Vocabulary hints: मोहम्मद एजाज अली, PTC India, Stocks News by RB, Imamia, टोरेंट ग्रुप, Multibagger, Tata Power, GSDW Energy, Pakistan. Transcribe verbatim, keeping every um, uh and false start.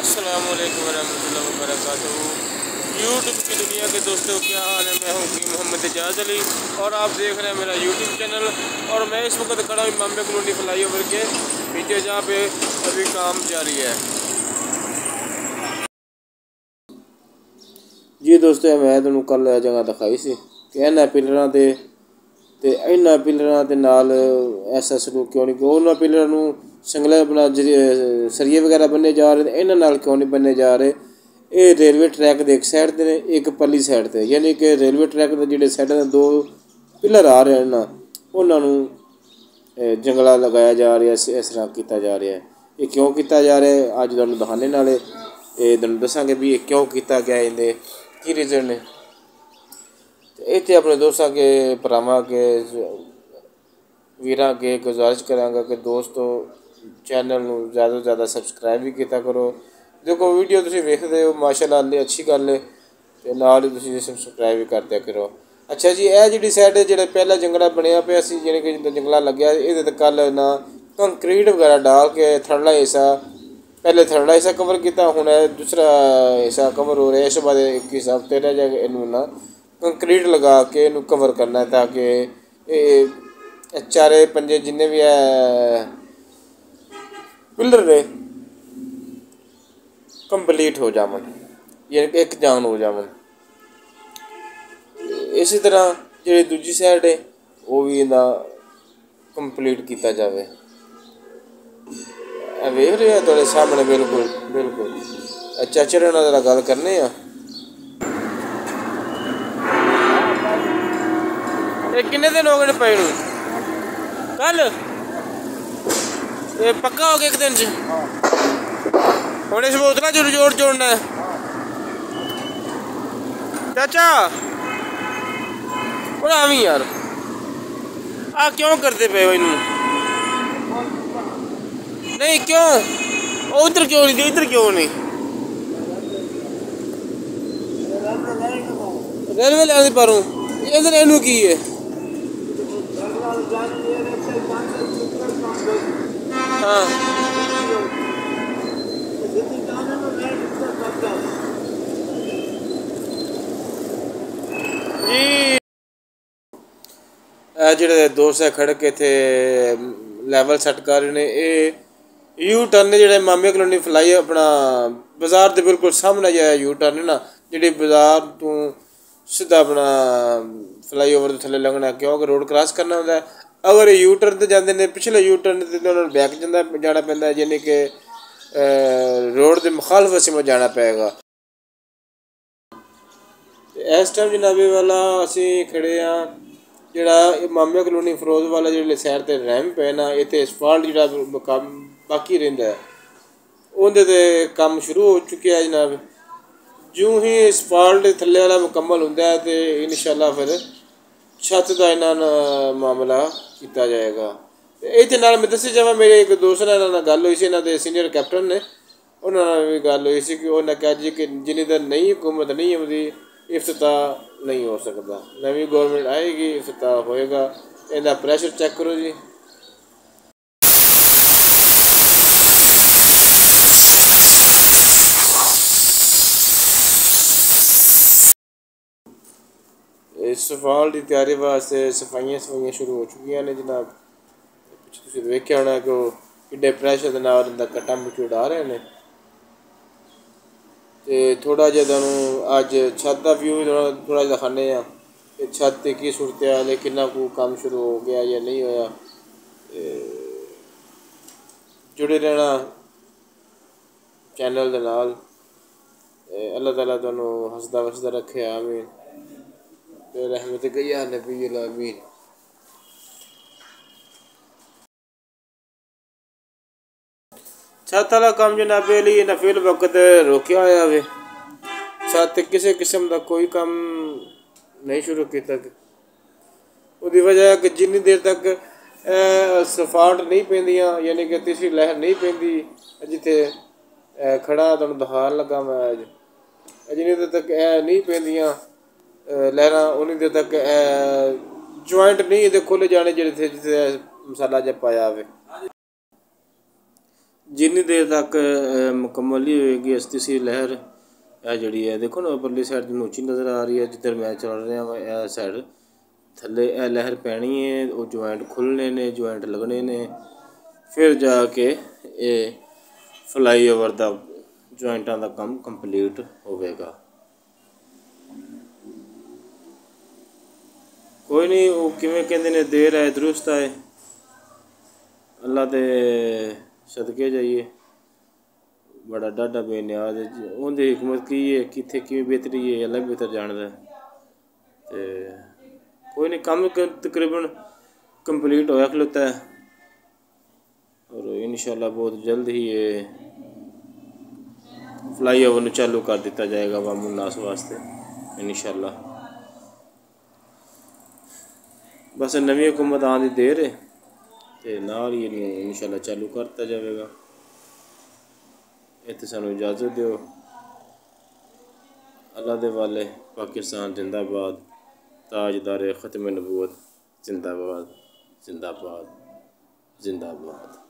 अस्सलामुअलैकुम वरहमतुल्लाहि वबरकातुहू। यूट्यूब की दुनिया के दोस्तों क्या हाल है। मैं हूँ मोहम्मद एजाज अली और आप देख रहे हैं मेरा यूट्यूब चैनल। और मैं इस वक्त खड़ा हूँ इमामिया कॉलोनी फ्लाई ओवर के नीचे जहाँ पे अभी काम जारी है। जी दोस्तों, मैं तुम कल जगह दिखाई सी कि इन्होंने पिलरों के तो इन्होंने पिलरों के नाल ऐसा सलूक क्यों नहीं, उन्होंने पिलरों संगले बना सरिए वगैरह बने जा रहे, इन्होंने क्यों नहीं बने जा रहे। ये रेलवे ट्रैक के एक साइड से एक पल्ली साइड से, यानी कि रेलवे ट्रैक के जोड़े साइड से दो पिलर आ रहे हैं ना, उन्होंने जंगला लगाया जा रहा है, इस तरह किया जा रहा है। ये क्यों किया जा रहा है अज तुहानूं दिखाने नाल तुहानूं दसांगे भी क्यों किया गया, इन्हें की रीजन ने। इतने अपने दोस्तों के भरावां के वीर के गुजारिश करांगा कि दोस्तों चैनल में ज़्यादा तो ज़्यादा सबसक्राइब भी किया करो। देखो वीडियो तुम वेखते हो माशाल्लाह अच्छी गल है, तो नाल ही सबसक्राइब भी कर दिया करो। अच्छा जी, यह जी साइड है जो पहला जंगला बनया पे असी जाने कि जंगला लग्या ये कल ना कंक्रीट वगैरह डाल के थरला हिस्सा पहले थरला हिस्सा कवर किया, हूँ दूसरा हिस्सा कवर हो रहा है। इस बाद एक हिस्सा उत्ते रह जाएगा, इनू ना कंक्रीट लगा के इनू कवर करना है ताकि चारे पंजे जिन्ने भी है पिलर ने कंप्लीट हो जावन, यानी एक जान हो जावन। इसी तरह जी दूजी साइड है वो भी इनका कंप्लीट किया जाए। वेख रहे हो थोड़े सामने बिल्कुल बिल्कुल। अच्छा चलो ना जरा गल करने आ। किन्ने दिन हो गए पाई नूं? कल ये पक्का हो गया एक दिन च हूँ। इस बोतल जोड़ जोड़ जोड़ना है चाचा भरा भी यार, आ क्यों करते पे हो इनू? नहीं क्यों वो उधर क्यों नहीं, इधर क्यों नहीं? रेलवे लाइन पर हूँ इधर एनू की है। हाँ जी, जो दोस्त है खड़क इतने लेवल सैट कर रहे हैं। ये यू टर्न जो इमामिया कॉलोनी फ्लाई अपना बाजार के बिल्कुल सामने जो यू टर्न है ना, जी बाजार तू सीधा अपना फ्लाई ओवर थले लंघना, क्योंकि रोड क्रॉस करना होता है। अगर यू टर्न तो जाते हैं पिछले यू टर्न तो उन्होंने बैक जाना जाना पैंता है, यानी कि रोड के मुखालफ असं जाना पेगा। इस टाइम जनाबे वाला असी खड़े हाँ जोड़ा इमामिया कॉलोनी फरोज वाला जो सैड से रैंप है ना, इतने असफाल्ट जो काम बाकी रहा है उनके तो काम शुरू हो चुके हैं जनाब। जो ही असफाल्ट थले वाला मुकम्मल होता है तो इंशाअल्लाह फिर छत का इन्होंने मामला किया जाएगा। ये मैं दसी जावा मेरे एक दोस्त ने इन्होंने गल हुई सी, इन्होंने सीनियर कैप्टन ने उन्होंने भी गल हुई सी कि उन्होंने कहा जी कि जिन्नी देर नहीं हुकूमत नहीं आती इफ्तिताह नहीं हो सकता, नवी गौरमेंट आएगी इफ्तिताह होएगा। इनका प्रेशर चेक करो जी। सफाल की तैयारी वास्ते सफाइया सफाइया शुरू हो चुकी ने जनाब। पिछले वेख्या होना कि किड्डे प्रेशर के नाल कट्टा मचूड़ आ रहे हैं। तो थोड़ा जहा अज छत का व्यू थोड़ा जहा खाने छत की सूरत हाल है, कितना को काम शुरू हो गया या नहीं होया। जुड़े रहना चैनल के नाल, अल्लाह ताला तुहानूं हसदा वसदा रखे आमीन रहमत या नबी आमीन। छत वाला काम जनाबे लिए नफील वक्त रोकया होया वे, छत किसी किस्म का कोई काम नहीं शुरू किया। उसकी वजह कि जिनी देर तक सफाट नहीं पैंदियां, यानी कि तीसरी लहर नहीं पैंदी। जिथे खड़ा तुहानूं दिखाउण लगा मैं अज, जिनी देर तक ए नहीं पैंदियां लहरां उन्नी देर तक जॉइंट नहीं खोले जाने जिथे जिथे मसाला ज पाया होवे। जिन्नी देर तक मुकम्मल ही होगी इस तीसरी लहर यह जी है। देखो ना परली साइड तो ऊँची नज़र आ रही है जिधर मैं चल रहा वा, यह साइड थले यह लहर पैनी है और ज्वाइंट खुलने ने ज्वाइंट लगने ने फिर जाके ये फ्लाई ओवर का ज्वाइंटा का काम कंप्लीट होगा। कोई नहीं वो किमें कहते ने देर आए दुरुस्त आए अल्लाह दे सदके जाइए बड़ा डाढ़ा बेनियाज उनकी हिकमत की है कितने किमें बेहतरी है अल्लाह बेहतर जानता है। कोई नहीं कम तकरीबन कंप्लीट होया खलोता है और इंशाल्लाह बहुत जल्द ही ये फ्लाई ओवर को चालू कर दिता जाएगा वामुन नास वास्ते इंशाल्लाह। बस नवी हुकूमत आने की देर है तो नाल ही इंशाल्लाह चालू करता जाएगा। इत्थे सानू इजाजत दिओ, अल्लाह दे वाले पाकिस्तान जिंदाबाद, ताजदार खत्म नबूवत जिंदाबाद जिंदाबाद जिंदाबाद।